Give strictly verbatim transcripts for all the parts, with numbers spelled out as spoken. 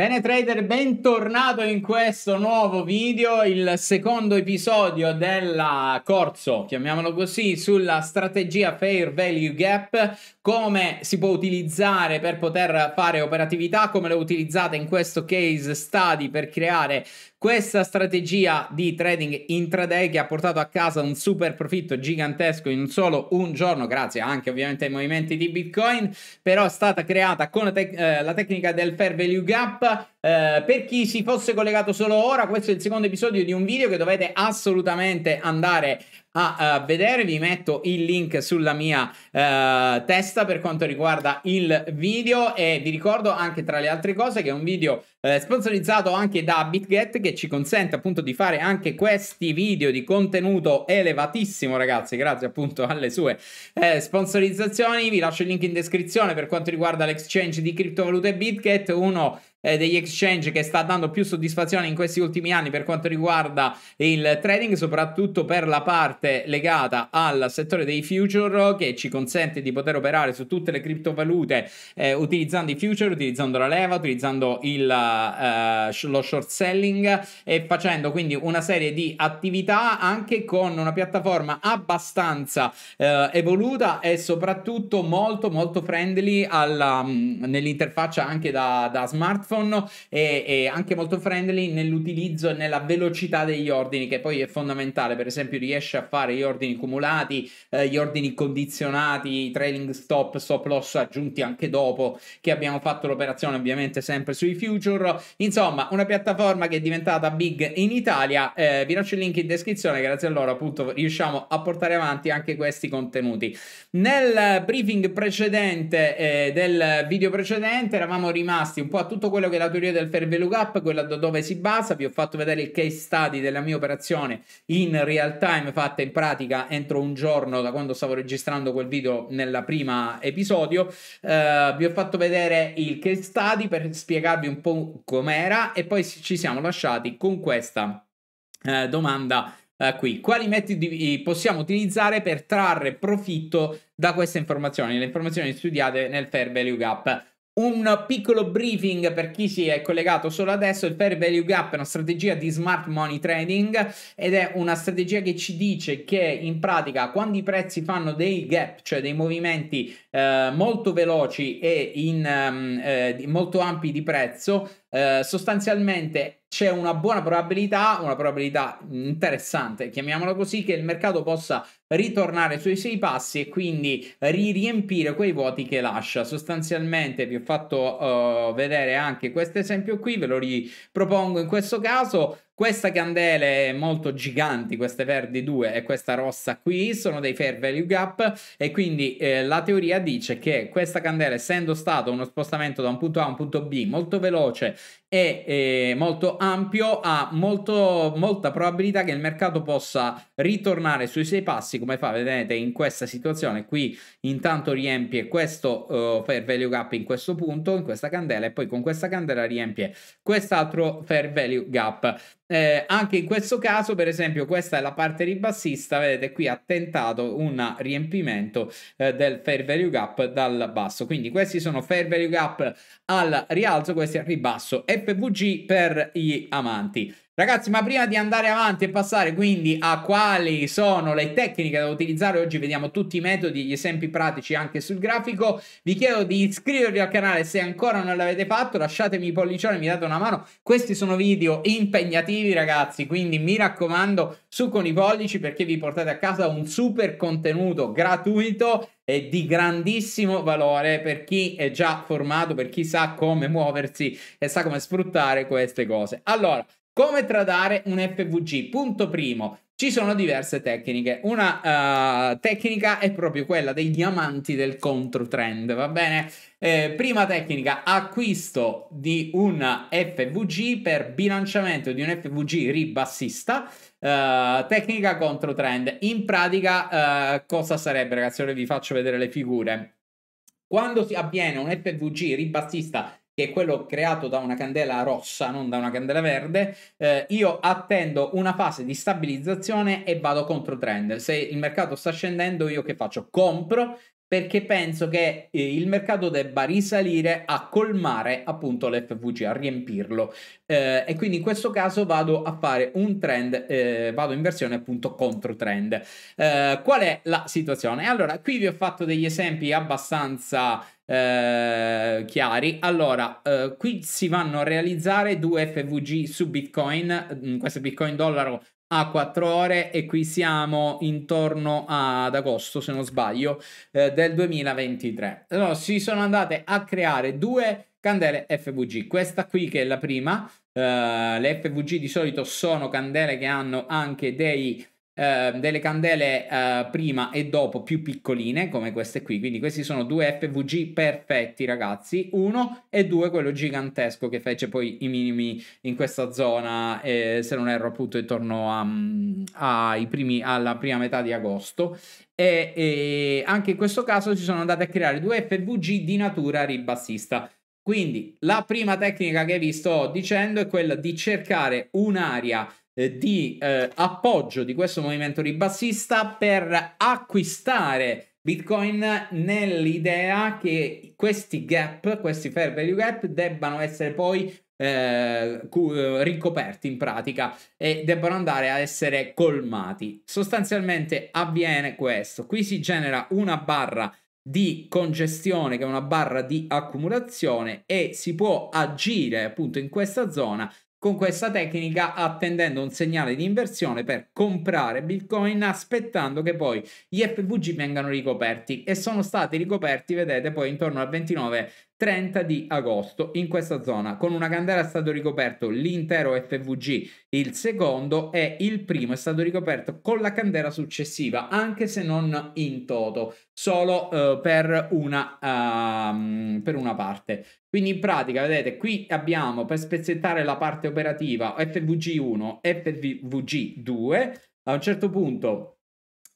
Bene trader, bentornato in questo nuovo video, il secondo episodio del corso, chiamiamolo così, sulla strategia Fair Value Gap, come si può utilizzare per poter fare operatività, come l'ho utilizzata in questo case study per creare questa strategia di trading intraday che ha portato a casa un super profitto gigantesco in solo un giorno, grazie anche ovviamente ai movimenti di Bitcoin, però è stata creata con tec- eh, la tecnica del Fair Value Gap. Eh, per chi si fosse collegato solo ora, questo è il secondo episodio di un video che dovete assolutamente andare a, a vedere. Vi metto il link sulla mia eh, testa per quanto riguarda il video, e vi ricordo anche tra le altre cose che è un video eh, sponsorizzato anche da BitGet, che ci consente appunto di fare anche questi video di contenuto elevatissimo, ragazzi, grazie appunto alle sue eh, sponsorizzazioni. Vi lascio il link in descrizione per quanto riguarda l'exchange di criptovalute BitGet, uno degli exchange che sta dando più soddisfazione in questi ultimi anni per quanto riguarda il trading, soprattutto per la parte legata al settore dei future, che ci consente di poter operare su tutte le criptovalute eh, utilizzando i future, utilizzando la leva, utilizzando il, eh, lo short selling e facendo quindi una serie di attività anche con una piattaforma abbastanza eh, evoluta e soprattutto molto molto friendly nell'interfaccia anche da, da smartphone, e, e anche molto friendly nell'utilizzo e nella velocità degli ordini, che poi è fondamentale. Per esempio riesce a fare gli ordini cumulati, eh, gli ordini condizionati, i trailing stop, stop loss aggiunti anche dopo che abbiamo fatto l'operazione, ovviamente sempre sui future. Insomma, una piattaforma che è diventata big in Italia. eh, vi lascio il link in descrizione, grazie a loro appunto riusciamo a portare avanti anche questi contenuti. Nel briefing precedente eh, del video precedente eravamo rimasti un po' a tutto quello che è la teoria del Fair Value Gap, quella da dove si basa. Vi ho fatto vedere il case study della mia operazione in real time, fatta in pratica entro un giorno da quando stavo registrando quel video nel primo episodio. eh, vi ho fatto vedere il case study per spiegarvi un po' com'era, e poi ci siamo lasciati con questa eh, domanda eh, qui: quali metodi possiamo utilizzare per trarre profitto da queste informazioni, le informazioni studiate nel Fair Value Gap? Un piccolo briefing per chi si è collegato solo adesso: il Fair Value Gap è una strategia di smart money trading, ed è una strategia che ci dice che in pratica quando i prezzi fanno dei gap, cioè dei movimenti eh, molto veloci e in, um, eh, molto ampi di prezzo, eh, sostanzialmente c'è una buona probabilità, una probabilità interessante, chiamiamola così, che il mercato possa ritornare sui sei passi e quindi riempire quei vuoti che lascia. Sostanzialmente vi ho fatto uh, vedere anche questo esempio qui, ve lo ripropongo in questo caso. Queste candele molto giganti, queste verdi due e questa rossa qui, sono dei Fair Value Gap, e quindi eh, la teoria dice che questa candela, essendo stato uno spostamento da un punto A a un punto B molto veloce e eh, molto ampio, ha molto, molta probabilità che il mercato possa ritornare sui sei passi, come fa, vedete, in questa situazione qui. Intanto riempie questo uh, Fair Value Gap in questo punto, in questa candela, e poi con questa candela riempie quest'altro Fair Value Gap. Eh, anche in questo caso, per esempio, questa è la parte ribassista, vedete qui ha tentato un riempimento eh, del Fair Value Gap dal basso. Quindi questi sono Fair Value Gap al rialzo, questi al ribasso, F V G per gli amanti. Ragazzi, ma prima di andare avanti e passare quindi a quali sono le tecniche da utilizzare, oggi vediamo tutti i metodi, gli esempi pratici anche sul grafico. Vi chiedo di iscrivervi al canale se ancora non l'avete fatto, lasciatemi i pollicioni, mi date una mano. Questi sono video impegnativi, ragazzi, quindi mi raccomando, su con i pollici, perché vi portate a casa un super contenuto gratuito e di grandissimo valore per chi è già formato, per chi sa come muoversi e sa come sfruttare queste cose. Allora, come tradare un F V G? Punto primo, ci sono diverse tecniche. Una uh, tecnica è proprio quella degli amanti del controtrend, va bene? Eh, prima tecnica, acquisto di un F V G per bilanciamento di un F V G ribassista. Uh, tecnica controtrend. In pratica uh, cosa sarebbe, ragazzi? Ora vi faccio vedere le figure. Quando si avviene un F V G ribassista, che è quello creato da una candela rossa, non da una candela verde, eh, io attendo una fase di stabilizzazione e vado contro trend. Se il mercato sta scendendo, io che faccio? Compro perché penso che il mercato debba risalire a colmare appunto l'F V G, a riempirlo, eh, e quindi in questo caso vado a fare un trend, eh, vado in versione appunto contro trend. Eh, qual è la situazione? Allora, qui vi ho fatto degli esempi abbastanza Eh, chiari. Allora eh, qui si vanno a realizzare due F V G su Bitcoin, questo è Bitcoin dollaro a quattro ore, e qui siamo intorno ad agosto, se non sbaglio, eh, del duemilaventitré. Allora si sono andate a creare due candele F V G, questa qui che è la prima. Eh, le F V G di solito sono candele che hanno anche dei Eh, delle candele eh, prima e dopo più piccoline, come queste qui. Quindi questi sono due F V G perfetti, ragazzi, uno e due, quello gigantesco che fece poi i minimi in questa zona, eh, se non erro appunto intorno a, a, ai primi, alla prima metà di agosto. E, e anche in questo caso si sono andate a creare due F V G di natura ribassista. Quindi la prima tecnica che vi sto dicendo è quella di cercare un'area di eh, appoggio di questo movimento ribassista per acquistare Bitcoin, nell'idea che questi gap, questi fair value gap, debbano essere poi eh, ricoperti in pratica e debbano andare a essere colmati. Sostanzialmente avviene questo: qui si genera una barra di congestione, che è una barra di accumulazione, e si può agire appunto in questa zona con questa tecnica, attendendo un segnale di inversione per comprare Bitcoin, aspettando che poi gli F V G vengano ricoperti, e sono stati ricoperti, vedete, poi intorno al ventinove trenta di agosto in questa zona. Con una candela è stato ricoperto l'intero F V G, il secondo, e il primo è stato ricoperto con la candela successiva, anche se non in toto, solo uh, per, una, uh, per una parte. Quindi in pratica, vedete, qui abbiamo, per spezzettare la parte operativa, F V G uno, F V G due. A un certo punto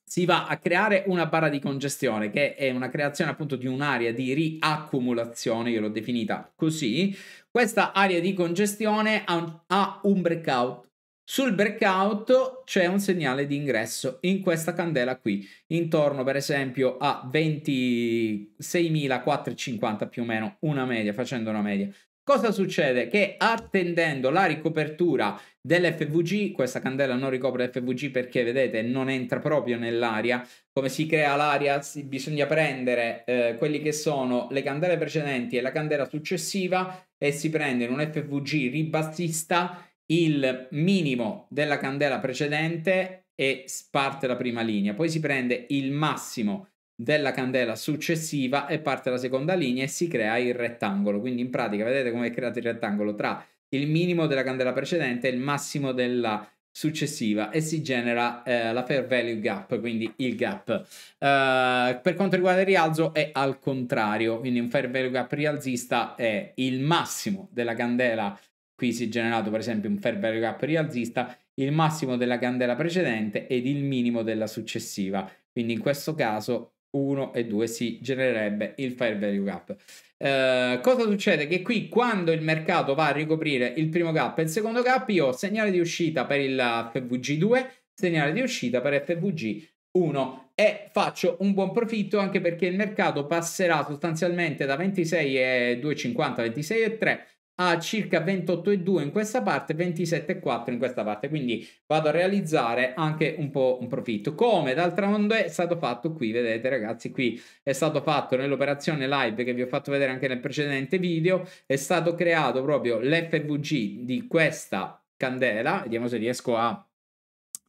si va a creare una barra di congestione, che è una creazione appunto di un'area di riaccumulazione, io l'ho definita così. Questa area di congestione ha un, ha un breakout. Sul breakout c'è un segnale di ingresso in questa candela qui, intorno per esempio a ventiseimilaquattrocentocinquanta, più o meno una media, facendo una media. Cosa succede? Che attendendo la ricopertura dell'F V G, questa candela non ricopre l'F V G perché, vedete, non entra proprio nell'area. Come si crea l'area? Bisogna prendere eh, quelli che sono le candele precedenti e la candela successiva, e si prende in un F V G ribassista il minimo della candela precedente e parte la prima linea, poi si prende il massimo della candela successiva e parte la seconda linea, e si crea il rettangolo. Quindi in pratica vedete come è creato il rettangolo tra il minimo della candela precedente e il massimo della successiva, e si genera eh, la fair value gap, quindi il gap. Uh, per quanto riguarda il rialzo è al contrario, quindi un fair value gap rialzista è il massimo della candela, qui si è generato per esempio un fair value gap rialzista, il massimo della candela precedente ed il minimo della successiva. Quindi in questo caso uno e due si genererebbe il fair value gap. Eh, cosa succede? Che qui, quando il mercato va a ricoprire il primo gap e il secondo gap, io ho segnale di uscita per il F V G due, segnale di uscita per F V G uno, e faccio un buon profitto, anche perché il mercato passerà sostanzialmente da ventisei e due cinquanta, ventisei e tre a circa ventotto e due in questa parte, ventisette e quattro in questa parte, quindi vado a realizzare anche un po' un profitto, come d'altronde è stato fatto qui. Vedete ragazzi, qui è stato fatto nell'operazione live che vi ho fatto vedere anche nel precedente video, è stato creato proprio l'F V G di questa candela. Vediamo se riesco a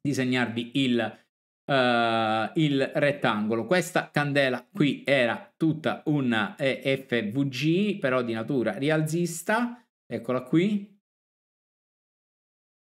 disegnarvi il Uh, il rettangolo. Questa candela qui era tutta una F V G, però di natura rialzista, eccola qui.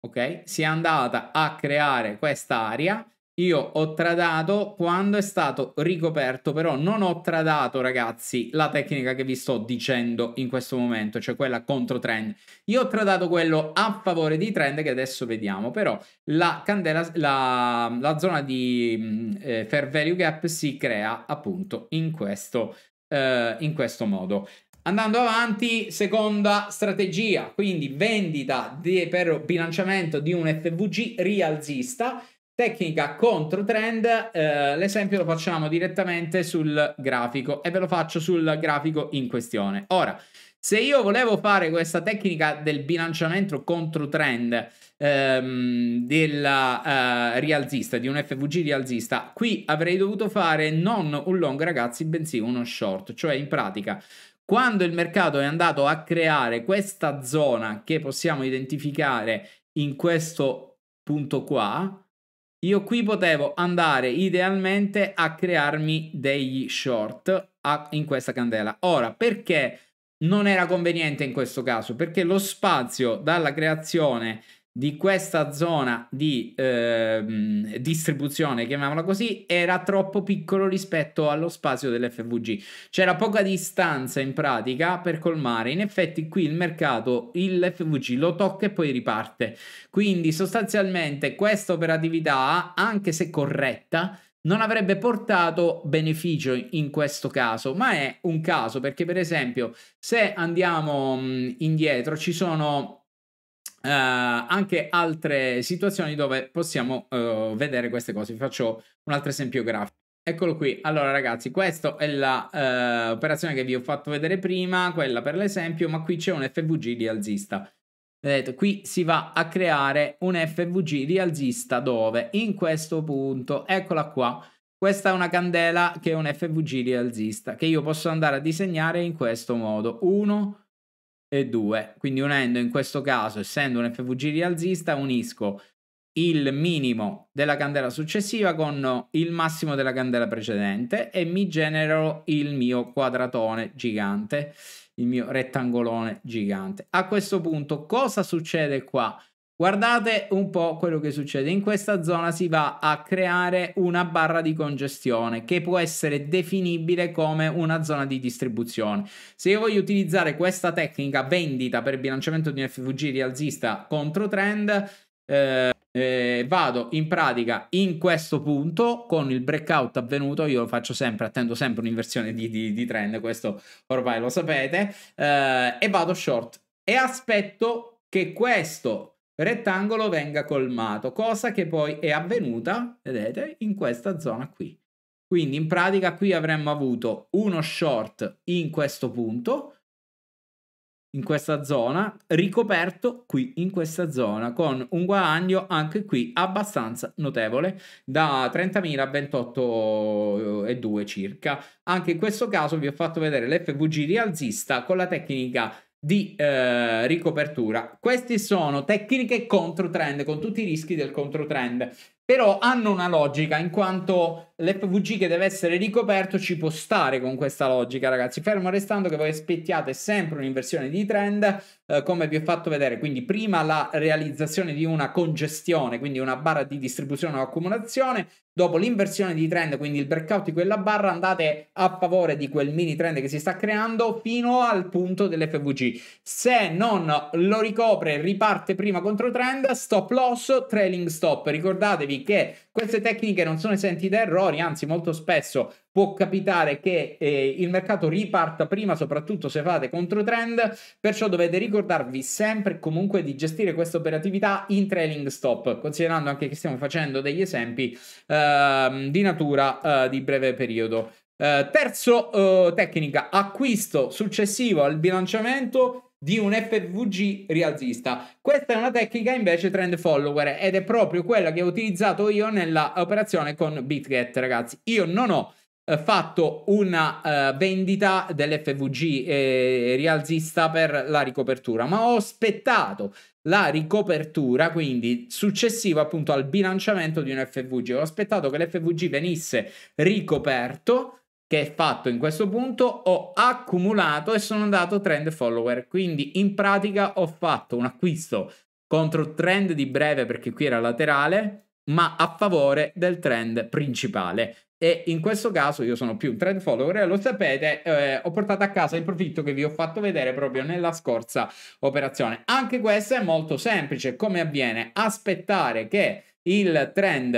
Ok, si è andata a creare quest'area. Io ho tradato quando è stato ricoperto, però non ho tradato, ragazzi, la tecnica che vi sto dicendo in questo momento, cioè quella contro trend. Io ho tradato quello a favore di trend, che adesso vediamo, però la candela, la, la zona di eh, fair value gap si crea appunto in questo, eh, in questo modo. Andando avanti, seconda strategia, quindi vendita di, per bilanciamento di un F V G rialzista. Tecnica contro trend, eh, l'esempio lo facciamo direttamente sul grafico e ve lo faccio sul grafico in questione. Ora, se io volevo fare questa tecnica del bilanciamento contro trend ehm, della eh, rialzista, di un F V G rialzista, qui avrei dovuto fare non un long ragazzi, bensì uno short, cioè in pratica quando il mercato è andato a creare questa zona che possiamo identificare in questo punto qua, io qui potevo andare idealmente a crearmi degli short a, in questa candela. Ora, perché non era conveniente in questo caso? Perché lo spazio dalla creazione di questa zona di eh, distribuzione, chiamiamola così, era troppo piccolo rispetto allo spazio dell'F V G. C'era poca distanza in pratica per colmare. In effetti qui il mercato, il F V G lo tocca e poi riparte. Quindi sostanzialmente questa operatività, anche se corretta, non avrebbe portato beneficio in questo caso, ma è un caso perché per esempio se andiamo indietro ci sono uh, anche altre situazioni dove possiamo uh, vedere queste cose. Vi faccio un altro esempio grafico. Eccolo qui. Allora ragazzi, questa è la uh, operazione che vi ho fatto vedere prima, quella per l'esempio, ma qui c'è un F V G rialzista. Vedete, qui si va a creare un F V G rialzista dove? In questo punto, eccola qua. Questa è una candela che è un F V G rialzista che io posso andare a disegnare in questo modo, uno e due. Quindi unendo in questo caso, essendo un F V G rialzista, unisco il minimo della candela successiva con il massimo della candela precedente e mi genero il mio quadratone gigante, il mio rettangolone gigante. A questo punto cosa succede qua? Guardate un po' quello che succede. In questa zona si va a creare una barra di congestione che può essere definibile come una zona di distribuzione. Se io voglio utilizzare questa tecnica vendita per bilanciamento di un F V G rialzista contro trend, eh, eh, vado in pratica in questo punto con il breakout avvenuto. Io lo faccio sempre, attendo sempre un'inversione di, di, di trend, questo ormai lo sapete, eh, e vado short e aspetto che questo rettangolo venga colmato, cosa che poi è avvenuta, vedete, in questa zona qui. Quindi in pratica qui avremmo avuto uno short in questo punto, in questa zona, ricoperto qui in questa zona, con un guadagno anche qui abbastanza notevole, da trentamila a ventotto e due circa. Anche in questo caso vi ho fatto vedere l'F V G rialzista con la tecnica di eh, ricopertura. Queste sono tecniche contro trend, con tutti i rischi del contro trend, però hanno una logica, in quanto l'F V G che deve essere ricoperto ci può stare con questa logica ragazzi, fermo restando che voi aspettiate sempre un'inversione di trend, eh, come vi ho fatto vedere, quindi prima la realizzazione di una congestione, quindi una barra di distribuzione o accumulazione, dopo l'inversione di trend, quindi il breakout di quella barra, andate a favore di quel mini trend che si sta creando fino al punto dell'F V G. Se non lo ricopre, riparte prima contro trend, stop loss, trailing stop. Ricordatevi che queste tecniche non sono esenti da errori, anzi molto spesso può capitare che eh, il mercato riparta prima, soprattutto se fate contro trend, perciò dovete ricordarvi sempre comunque di gestire questa operatività in trailing stop, considerando anche che stiamo facendo degli esempi eh, di natura eh, di breve periodo. Eh, terzo eh, tecnica, acquisto successivo al bilanciamento di un F V G rialzista. Questa è una tecnica invece trend follower ed è proprio quella che ho utilizzato io nella operazione con BitGet ragazzi. Io non ho eh, fatto una eh, vendita dell'F V G eh, rialzista per la ricopertura, ma ho aspettato la ricopertura, quindi successiva appunto al bilanciamento di un F V G. Ho aspettato che l'F V G venisse ricoperto, che è fatto in questo punto, ho accumulato e sono andato trend follower, quindi in pratica ho fatto un acquisto contro trend di breve, perché qui era laterale, ma a favore del trend principale. E in questo caso io sono più un trend follower, lo sapete, eh, ho portato a casa il profitto che vi ho fatto vedere proprio nella scorsa operazione. Anche questo è molto semplice, come avviene? Aspettare che il trend,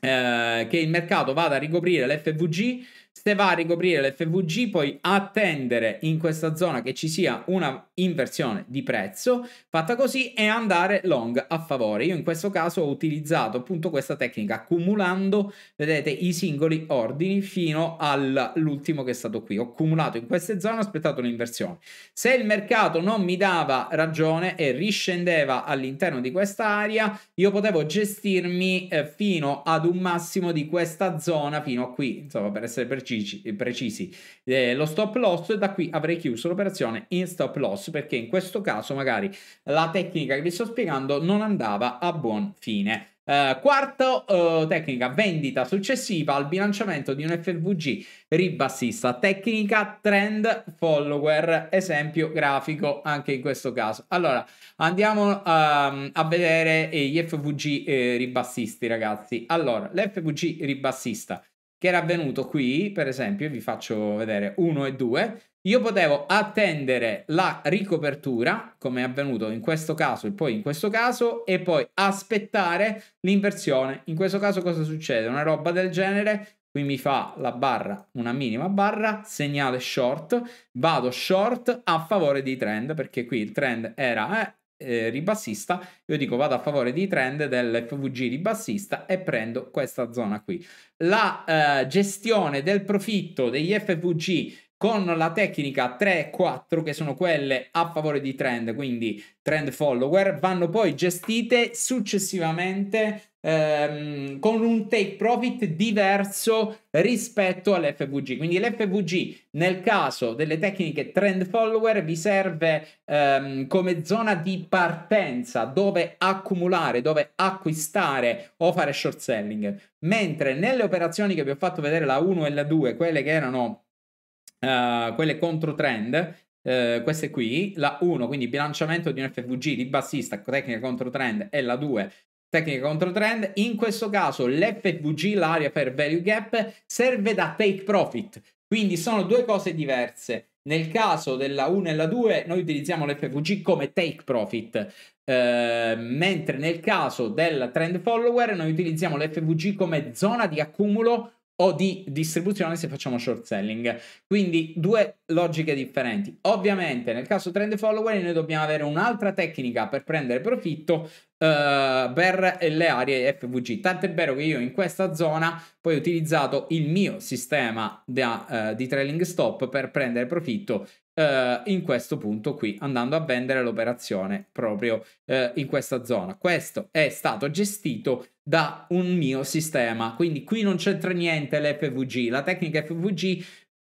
eh, che il mercato vada a ricoprire l'F V G se va a ricoprire l'F V G, poi attendere in questa zona che ci sia una inversione di prezzo, fatta così, e andare long a favore. Io in questo caso ho utilizzato appunto questa tecnica, accumulando, vedete, i singoli ordini fino all'ultimo che è stato qui. Ho accumulato in queste zone, ho aspettato un'inversione. Se il mercato non mi dava ragione e riscendeva all'interno di quest'area, io potevo gestirmi eh, fino ad un massimo di questa zona, fino a qui, insomma, per essere precisi, precisi eh, lo stop loss, e da qui avrei chiuso l'operazione in stop loss, perché in questo caso magari la tecnica che vi sto spiegando non andava a buon fine. Uh, quarto uh, tecnica, vendita successiva al bilanciamento di un F V G ribassista, tecnica trend follower, esempio grafico anche in questo caso. Allora andiamo uh, a vedere gli F V G eh, ribassisti, ragazzi. Allora, l'F V G ribassista che era avvenuto qui, per esempio, vi faccio vedere uno e due, io potevo attendere la ricopertura, come è avvenuto in questo caso e poi in questo caso, e poi aspettare l'inversione. In questo caso cosa succede? Una roba del genere, qui mi fa la barra, una minima barra, segnale short, vado short a favore di trend, perché qui il trend era... Eh, Eh, ribassista, io dico vado a favore di trend dell'F V G ribassista e prendo questa zona qui. La eh, gestione del profitto degli F V G con la tecnica tre e quattro, che sono quelle a favore di trend, quindi trend follower, vanno poi gestite successivamente ehm, con un take profit diverso rispetto all'F V G. Quindi l'F V G nel caso delle tecniche trend follower vi serve ehm, come zona di partenza dove accumulare, dove acquistare o fare short selling, mentre nelle operazioni che vi ho fatto vedere, la uno e la due, quelle che erano Uh, quelle contro trend, uh, queste qui, la uno, quindi bilanciamento di un F V G di bassista, tecnica contro trend, e la due, tecnica contro trend. In questo caso l'F V G, l'area Fair Value Gap, serve da take profit, quindi sono due cose diverse. Nel caso della uno e la due noi utilizziamo l'F V G come take profit, eh, mentre nel caso del trend follower noi utilizziamo l'F V G come zona di accumulo o di distribuzione se facciamo short selling. Quindi due logiche differenti. Ovviamente nel caso trend follower noi dobbiamo avere un'altra tecnica per prendere profitto eh, per le aree F V G, tant'è vero che io in questa zona poi ho utilizzato il mio sistema da, eh, di trailing stop per prendere profitto eh, in questo punto qui, andando a vendere l'operazione proprio eh, in questa zona. Questo è stato gestito da un mio sistema, quindi qui non c'entra niente l'F V G, la tecnica F V G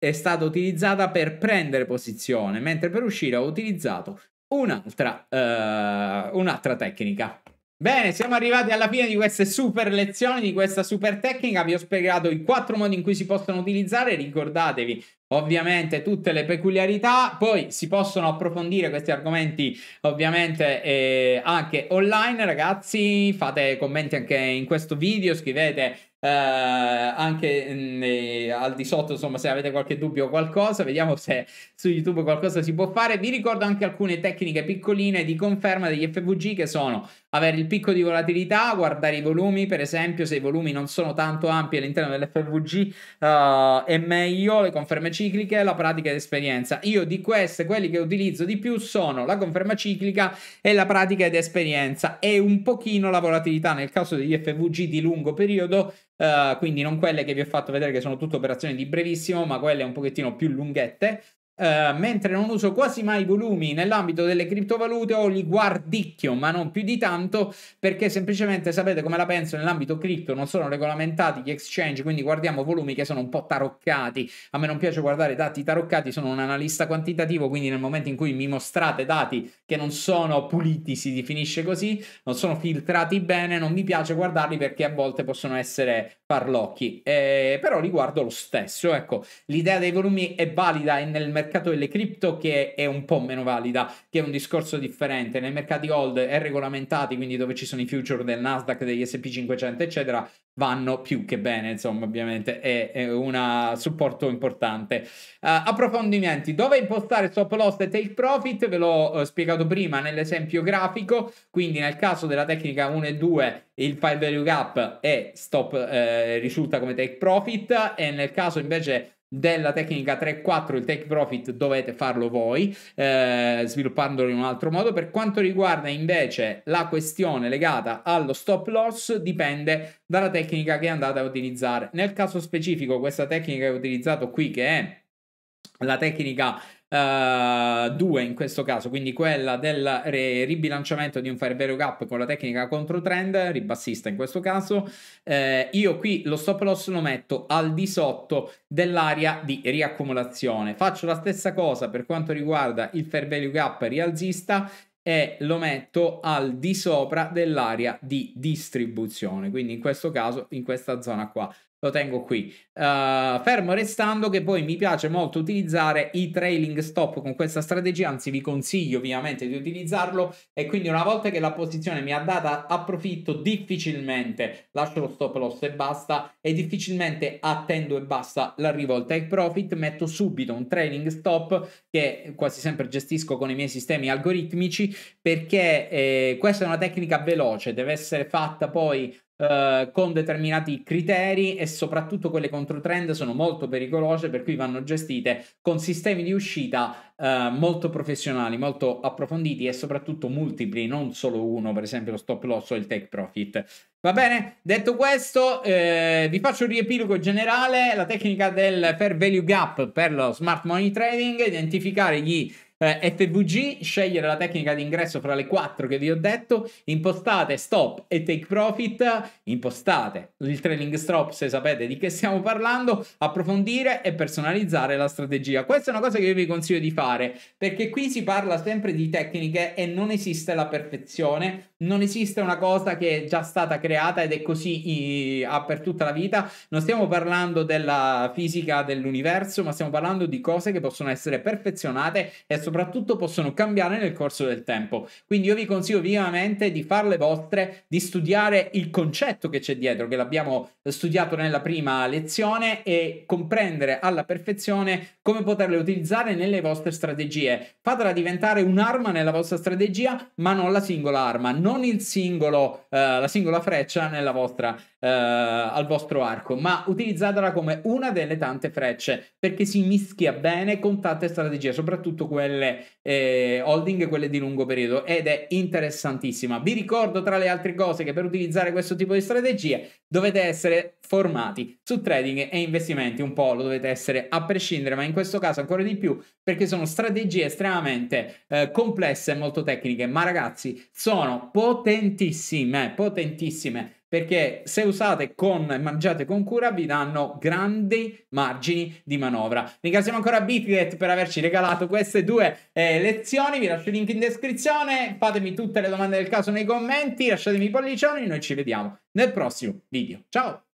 è stata utilizzata per prendere posizione, mentre per uscire ho utilizzato un'altra eh, un'altra tecnica. Bene, siamo arrivati alla fine di queste super lezioni, di questa super tecnica. Vi ho spiegato i quattro modi in cui si possono utilizzare, ricordatevi ovviamente tutte le peculiarità, poi si possono approfondire questi argomenti ovviamente eh, anche online. Ragazzi, fate commenti anche in questo video, scrivete eh, anche eh, al di sotto, insomma, se avete qualche dubbio o qualcosa, vediamo se su YouTube qualcosa si può fare. Vi ricordo anche alcune tecniche piccoline di conferma degli F V G, che sono avere il picco di volatilità, guardare i volumi, per esempio se i volumi non sono tanto ampi all'interno dell'F V G uh, è meglio, le conferme cicliche, la pratica ed esperienza. Io di queste, quelli che utilizzo di più sono la conferma ciclica e la pratica ed esperienza, e un pochino la volatilità nel caso degli F V G di lungo periodo. Uh, quindi non quelle che vi ho fatto vedere, che sono tutte operazioni di brevissimo, ma quelle un pochettino più lunghette. Uh, mentre non uso quasi mai i volumi nell'ambito delle criptovalute, o li guardicchio ma non più di tanto, perché semplicemente sapete come la penso nell'ambito cripto, non sono regolamentati gli exchange, quindi guardiamo volumi che sono un po' taroccati. A me non piace guardare dati taroccati, sono un analista quantitativo, quindi nel momento in cui mi mostrate dati che non sono puliti, si definisce così, non sono filtrati bene, non mi piace guardarli, perché a volte possono essere farlocchi, eh, però li guardo lo stesso. Ecco, l'idea dei volumi è valida, e nel mercato delle cripto che è un po' meno valida, che è un discorso differente. Nei mercati hold è regolamentati, quindi dove ci sono i future del Nasdaq, degli S and P cinquecento eccetera, vanno più che bene, insomma, ovviamente è, è un supporto importante. Uh, approfondimenti, dove impostare stop loss e take profit, ve l'ho uh, spiegato prima nell'esempio grafico, quindi nel caso della tecnica uno e due il fair value gap è stop, eh, risulta come take profit, e nel caso invece della tecnica tre quattro, il take profit dovete farlo voi, eh, sviluppandolo in un altro modo. Per quanto riguarda invece la questione legata allo stop loss, dipende dalla tecnica che andate a utilizzare. Nel caso specifico, questa tecnica che ho utilizzato qui, che è la tecnica due uh, in questo caso, quindi quella del ribilanciamento di un fair value gap con la tecnica contro trend ribassista in questo caso, eh, io qui lo stop loss lo metto al di sotto dell'area di riaccumulazione. Faccio la stessa cosa per quanto riguarda il fair value gap rialzista e lo metto al di sopra dell'area di distribuzione, quindi in questo caso in questa zona qua lo tengo qui, uh, fermo restando che poi mi piace molto utilizzare i trailing stop con questa strategia, anzi vi consiglio ovviamente di utilizzarlo, e quindi una volta che la posizione mi ha data approfitto, difficilmente lascio lo stop loss e basta, e difficilmente attendo e basta l'arrivo al take profit. Metto subito un trailing stop che quasi sempre gestisco con i miei sistemi algoritmici, perché eh, questa è una tecnica veloce, deve essere fatta poi Uh, con determinati criteri, e soprattutto quelle contro trend sono molto pericolose, per cui vanno gestite con sistemi di uscita uh, molto professionali, molto approfonditi e soprattutto multipli, non solo uno, per esempio lo stop loss o il take profit. Va bene? Detto questo, eh, vi faccio un riepilogo generale. La tecnica del fair value gap per lo smart money trading: identificare gli Eh, F V G, scegliere la tecnica di ingresso fra le quattro che vi ho detto, impostate stop e take profit, impostate il trailing stop se sapete di che stiamo parlando, approfondire e personalizzare la strategia. Questa è una cosa che io vi consiglio di fare, perché qui si parla sempre di tecniche e non esiste la perfezione, non esiste una cosa che è già stata creata ed è così eh, per tutta la vita. Non stiamo parlando della fisica dell'universo, ma stiamo parlando di cose che possono essere perfezionate e soprattutto possono cambiare nel corso del tempo. Quindi io vi consiglio vivamente di farle vostre, di studiare il concetto che c'è dietro, che l'abbiamo studiato nella prima lezione, e comprendere alla perfezione come poterle utilizzare nelle vostre strategie. Fatela diventare un'arma nella vostra strategia, ma non la singola arma, non il singolo, eh, la singola freccia nella vostra, eh, al vostro arco, ma utilizzatela come una delle tante frecce, perché si mischia bene con tante strategie, soprattutto quelle Eh, holding, quelle di lungo periodo, ed è interessantissima. Vi ricordo tra le altre cose che per utilizzare questo tipo di strategie dovete essere formati su trading e investimenti, un po' lo dovete essere a prescindere, ma in questo caso ancora di più, perché sono strategie estremamente eh, complesse e molto tecniche, ma ragazzi sono potentissime, potentissime, perché se usate con e mangiate con cura vi danno grandi margini di manovra. Ringraziamo ancora BitGet per averci regalato queste due eh, lezioni. Vi lascio il link in descrizione, fatemi tutte le domande del caso nei commenti, lasciatemi i pollicioni, noi ci vediamo nel prossimo video. Ciao!